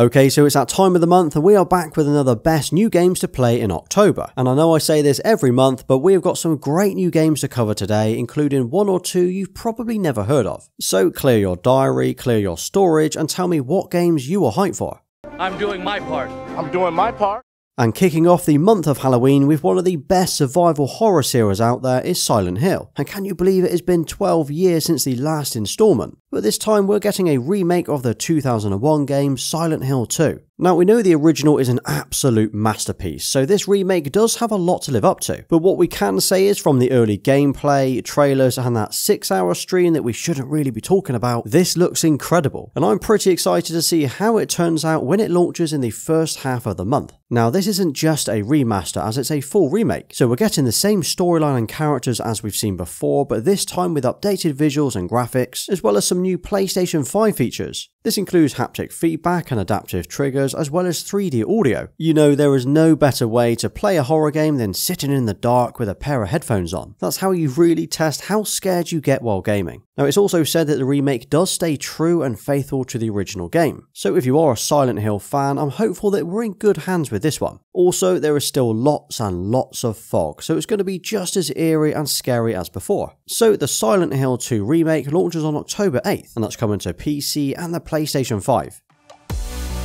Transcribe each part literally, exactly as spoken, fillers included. Okay, so it's that time of the month and we are back with another best new games to play in October. And I know I say this every month, but we've got some great new games to cover today, including one or two you've probably never heard of. So clear your diary, clear your storage, and tell me what games you are hyped for. I'm doing my part. I'm doing my part. And kicking off the month of Halloween with one of the best survival horror series out there is Silent Hill. And can you believe it has been twelve years since the last installment? But this time we're getting a remake of the two thousand one game Silent Hill two. Now we know the original is an absolute masterpiece, so this remake does have a lot to live up to. But what we can say is from the early gameplay, trailers and that six hour stream that we shouldn't really be talking about, this looks incredible. And I'm pretty excited to see how it turns out when it launches in the first half of the month. Now this isn't just a remaster as it's a full remake, so we're getting the same storyline and characters as we've seen before, but this time with updated visuals and graphics, as well as some new PlayStation five features. This includes haptic feedback and adaptive triggers, as well as three D audio. You know, there is no better way to play a horror game than sitting in the dark with a pair of headphones on. That's how you really test how scared you get while gaming. Now, it's also said that the remake does stay true and faithful to the original game. So if you are a Silent Hill fan, I'm hopeful that we're in good hands with this one. Also, there is still lots and lots of fog, so it's going to be just as eerie and scary as before. So the Silent Hill two remake launches on October eighth, and that's coming to P C and the PlayStation five.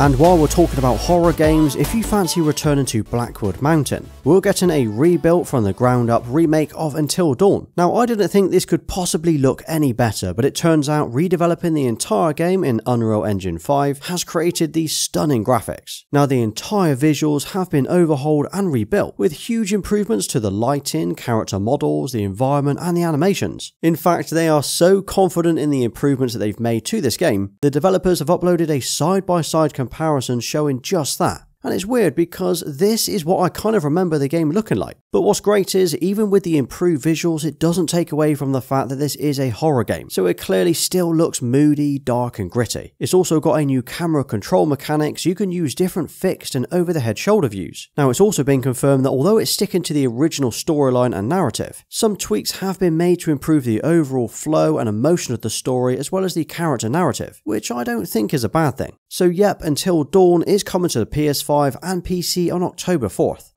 And while we're talking about horror games, if you fancy returning to Blackwood Mountain, we're getting a rebuilt from the ground up remake of Until Dawn. Now I didn't think this could possibly look any better, but it turns out redeveloping the entire game in Unreal Engine five has created these stunning graphics. Now the entire visuals have been overhauled and rebuilt, with huge improvements to the lighting, character models, the environment and the animations. In fact, they are so confident in the improvements that they've made to this game, the developers have uploaded a side-by-side comparison comparison showing just that. And it's weird because this is what I kind of remember the game looking like. But what's great is, even with the improved visuals, it doesn't take away from the fact that this is a horror game, so it clearly still looks moody, dark and gritty. It's also got a new camera control mechanic, so you can use different fixed and over the head shoulder views. Now it's also been confirmed that although it's sticking to the original storyline and narrative, some tweaks have been made to improve the overall flow and emotion of the story as well as the character narrative, which I don't think is a bad thing. So yep, Until Dawn is coming to the P S five and P C on October fourth.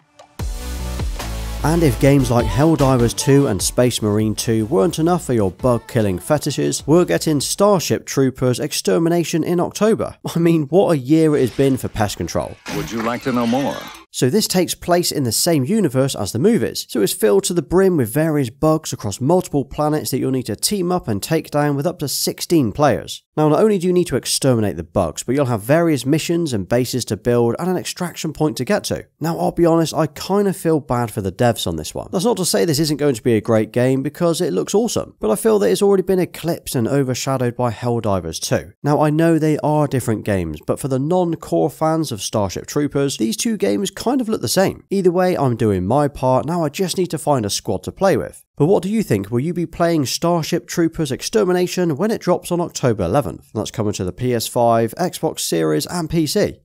And if games like Helldivers two and Space Marine two weren't enough for your bug-killing fetishes, we're getting Starship Troopers: Extermination in October. I mean, what a year it has been for pest control. Would you like to know more? So this takes place in the same universe as the movies, so it's filled to the brim with various bugs across multiple planets that you'll need to team up and take down with up to sixteen players. Now not only do you need to exterminate the bugs, but you'll have various missions and bases to build and an extraction point to get to. Now I'll be honest, I kinda feel bad for the devs on this one. That's not to say this isn't going to be a great game because it looks awesome, but I feel that it's already been eclipsed and overshadowed by Helldivers two. Now I know they are different games, but for the non-core fans of Starship Troopers, these two games kind of look the same. Either way, I'm doing my part, now I just need to find a squad to play with. But what do you think? Will you be playing Starship Troopers: Extermination when it drops on October eleventh? That's coming to the P S five, Xbox Series and P C.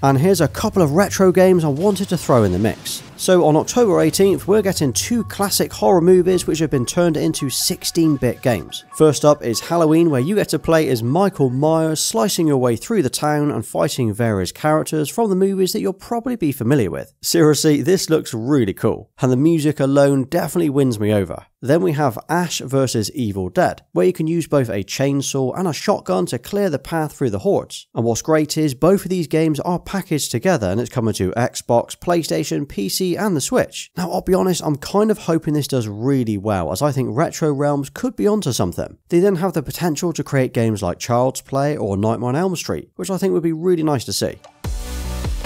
And here's a couple of retro games I wanted to throw in the mix. So on October eighteenth, we're getting two classic horror movies which have been turned into sixteen bit games. First up is Halloween, where you get to play as Michael Myers, slicing your way through the town and fighting various characters from the movies that you'll probably be familiar with. Seriously, this looks really cool, and the music alone definitely wins me over. Then we have Ash vs Evil Dead, where you can use both a chainsaw and a shotgun to clear the path through the hordes. And what's great is both of these games are packaged together and it's coming to Xbox, PlayStation, P C and the Switch. Now I'll be honest, I'm kind of hoping this does really well, as I think Retro Realms could be onto something. They then have the potential to create games like Child's Play or Nightmare on Elm Street, which I think would be really nice to see.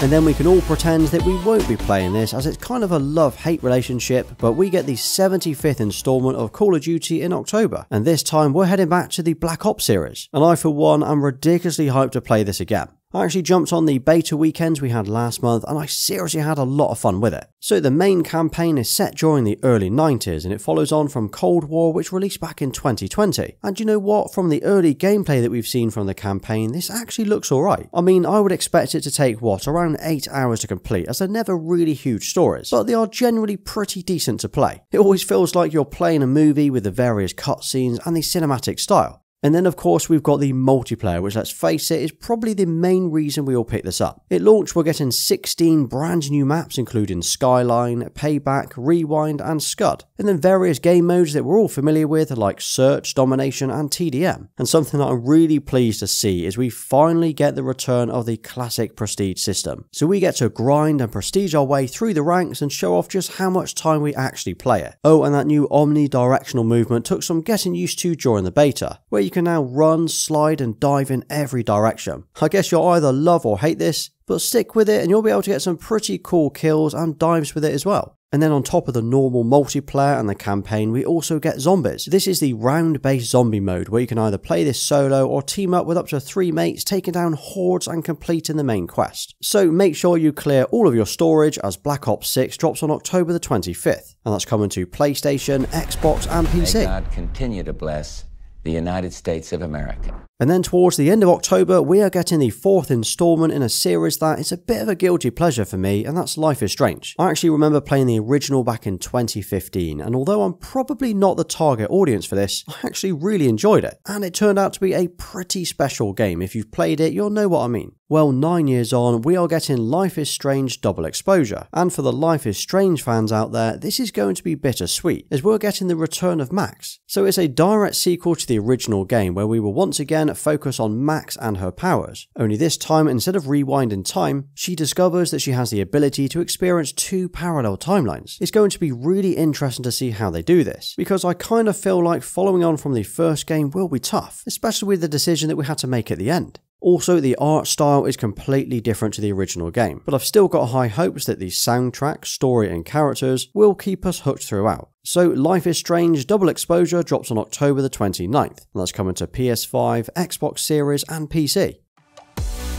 And then we can all pretend that we won't be playing this, as it's kind of a love-hate relationship, but we get the seventy-fifth installment of Call of Duty in October, and this time we're heading back to the Black Ops series, and I for one am ridiculously hyped to play this again. I actually jumped on the beta weekends we had last month and I seriously had a lot of fun with it. So the main campaign is set during the early nineties and it follows on from Cold War, which released back in twenty twenty. And you know what, from the early gameplay that we've seen from the campaign, this actually looks alright. I mean, I would expect it to take what, around eight hours to complete, as they're never really huge stories, but they are generally pretty decent to play. It always feels like you're playing a movie with the various cutscenes and the cinematic style. And then of course we've got the multiplayer, which, let's face it, is probably the main reason we all picked this up. At launch we're getting sixteen brand new maps including Skyline, Payback, Rewind and Scud, and then various game modes that we're all familiar with like Search, Domination and T D M. And something that I'm really pleased to see is we finally get the return of the classic prestige system. So we get to grind and prestige our way through the ranks and show off just how much time we actually play it. Oh, and that new omnidirectional movement took some getting used to during the beta, where you can now run, slide and dive in every direction. I guess you'll either love or hate this, but stick with it and you'll be able to get some pretty cool kills and dives with it as well. And then on top of the normal multiplayer and the campaign, we also get zombies. This is the round-based zombie mode, where you can either play this solo or team up with up to three mates, taking down hordes and completing the main quest. So make sure you clear all of your storage as Black Ops six drops on October the twenty-fifth, and that's coming to PlayStation, Xbox and P C. May God continue to bless the United States of America. And then towards the end of October, we are getting the fourth installment in a series that is a bit of a guilty pleasure for me, and that's Life is Strange. I actually remember playing the original back in twenty fifteen, and although I'm probably not the target audience for this, I actually really enjoyed it, and it turned out to be a pretty special game. If you've played it, you'll know what I mean. Well, nine years on, we are getting Life is Strange Double Exposure, and for the Life is Strange fans out there, this is going to be bittersweet, as we're getting the return of Max. So it's a direct sequel to the original game, where we will once again focus on Max and her powers, only this time instead of rewinding time, she discovers that she has the ability to experience two parallel timelines. It's going to be really interesting to see how they do this, because I kind of feel like following on from the first game will be tough, especially with the decision that we had to make at the end. Also, the art style is completely different to the original game, but I've still got high hopes that the soundtrack, story and characters will keep us hooked throughout. So Life is Strange Double Exposure drops on October the twenty-ninth, and that's coming to P S five, Xbox Series and P C.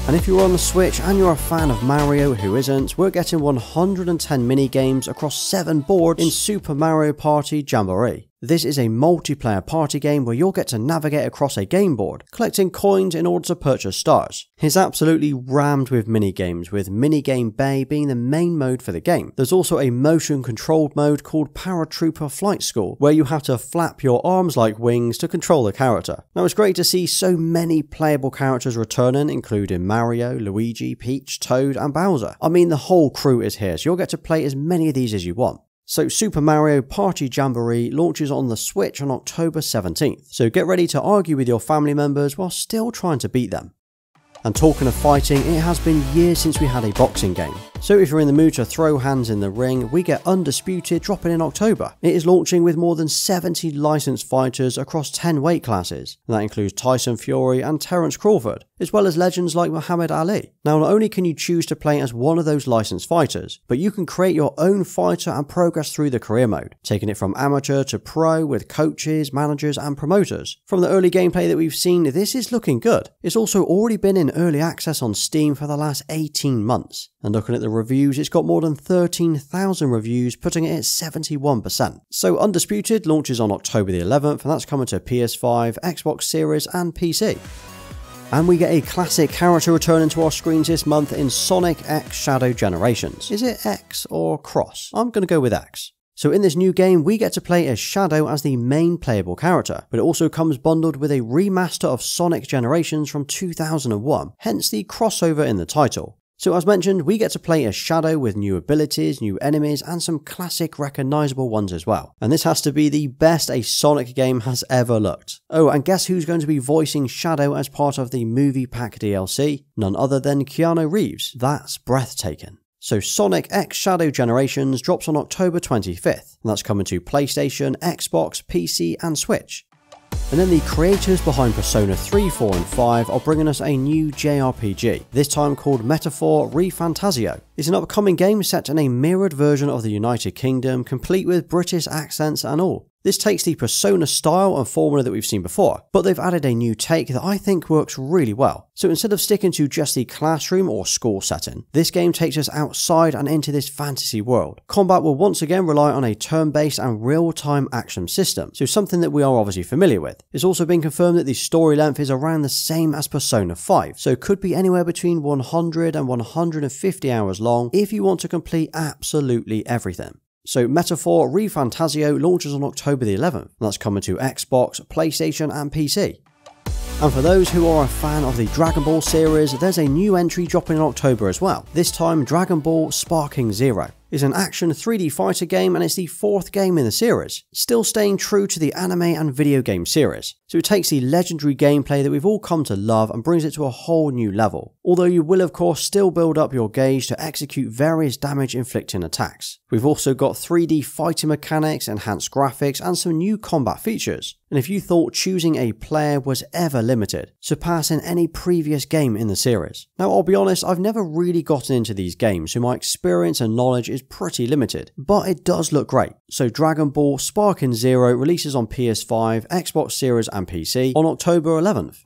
And if you're on the Switch and you're a fan of Mario, who isn't, we're getting one hundred ten mini games across seven boards in Super Mario Party Jamboree. This is a multiplayer party game where you'll get to navigate across a game board, collecting coins in order to purchase stars. It's absolutely rammed with minigames, with Minigame Bay being the main mode for the game. There's also a motion-controlled mode called Paratrooper Flight School, where you have to flap your arms like wings to control the character. Now, it's great to see so many playable characters returning, including Mario, Luigi, Peach, Toad and Bowser. I mean, the whole crew is here, so you'll get to play as many of these as you want. So Super Mario Party Jamboree launches on the Switch on October seventeenth, so get ready to argue with your family members while still trying to beat them. And talking of fighting, it has been years since we had a boxing game. So if you're in the mood to throw hands in the ring, we get Undisputed dropping in October. It is launching with more than seventy licensed fighters across ten weight classes, and that includes Tyson Fury and Terence Crawford, as well as legends like Muhammad Ali. Now, not only can you choose to play as one of those licensed fighters, but you can create your own fighter and progress through the career mode, taking it from amateur to pro with coaches, managers and promoters. From the early gameplay that we've seen, this is looking good. It's also already been in early access on Steam for the last eighteen months, and looking at the reviews, it's got more than thirteen thousand reviews, putting it at seventy-one percent. So Undisputed launches on October the eleventh, and that's coming to P S five, Xbox Series and P C. And we get a classic character returning to our screens this month in Sonic x Shadows Generations. Is it X or Cross? I'm gonna go with X. So in this new game, we get to play as Shadow as the main playable character, but it also comes bundled with a remaster of Sonic Generations from two thousand one, hence the crossover in the title. So as mentioned, we get to play as Shadow with new abilities, new enemies and some classic recognisable ones as well. And this has to be the best a Sonic game has ever looked. Oh, and guess who's going to be voicing Shadow as part of the Movie Pack D L C? None other than Keanu Reeves. That's breathtaking. So Sonic x Shadows Generations drops on October twenty-fifth, and that's coming to PlayStation, Xbox, P C and Switch. And then the creators behind Persona three, four and five are bringing us a new J R P G, this time called Metaphor ReFantazio. It's an upcoming game set in a mirrored version of the United Kingdom, complete with British accents and all. This takes the Persona style and formula that we've seen before, but they've added a new take that I think works really well. So instead of sticking to just the classroom or school setting, this game takes us outside and into this fantasy world. Combat will once again rely on a turn-based and real-time action system, so something that we are obviously familiar with. It's also been confirmed that the story length is around the same as Persona five, so could be anywhere between one hundred and one hundred fifty hours long if you want to complete absolutely everything. So Metaphor ReFantazio launches on October the eleventh, and that's coming to Xbox, PlayStation and P C. And for those who are a fan of the Dragon Ball series, there's a new entry dropping in October as well. This time, Dragon Ball Sparking! Zero is an action three D fighter game, and it's the fourth game in the series, still staying true to the anime and video game series. So it takes the legendary gameplay that we've all come to love and brings it to a whole new level, although you will of course still build up your gauge to execute various damage inflicting attacks. We've also got three D fighting mechanics, enhanced graphics, and some new combat features. And if you thought choosing a player was ever limited, surpassing any previous game in the series. Now I'll be honest, I've never really gotten into these games, so my experience and knowledge is pretty limited, but it does look great. So Dragon Ball Sparking! Zero releases on P S five, Xbox Series and P C on October eleventh.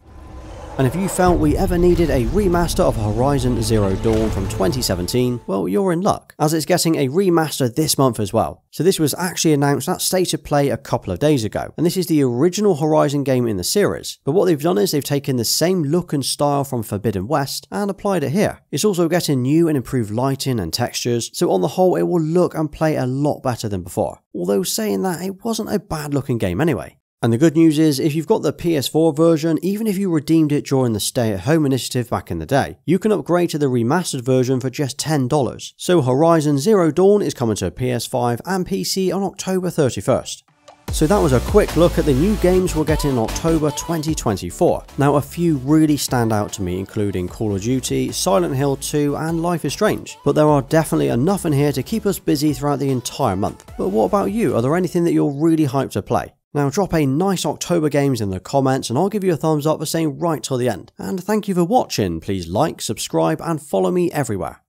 And if you felt we ever needed a remaster of Horizon Zero Dawn from twenty seventeen, well, you're in luck, as it's getting a remaster this month as well. So this was actually announced at State of Play a couple of days ago, and this is the original Horizon game in the series, but what they've done is they've taken the same look and style from Forbidden West and applied it here. It's also getting new and improved lighting and textures, so on the whole it will look and play a lot better than before, although saying that, it wasn't a bad looking game anyway. And the good news is, if you've got the P S four version, even if you redeemed it during the stay-at-home initiative back in the day, you can upgrade to the remastered version for just ten dollars. So Horizon Zero Dawn is coming to P S five and P C on October thirty-first. So that was a quick look at the new games we're getting in October twenty twenty-four. Now a few really stand out to me, including Call of Duty, Silent Hill two and Life is Strange, but there are definitely enough in here to keep us busy throughout the entire month. But what about you? Are there anything that you're really hyped to play? Now drop a nice October games in the comments and I'll give you a thumbs up for staying right till the end. And thank you for watching, please like, subscribe and follow me everywhere.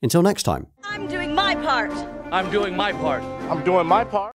Until next time. I'm doing my part. I'm doing my part. I'm doing my part.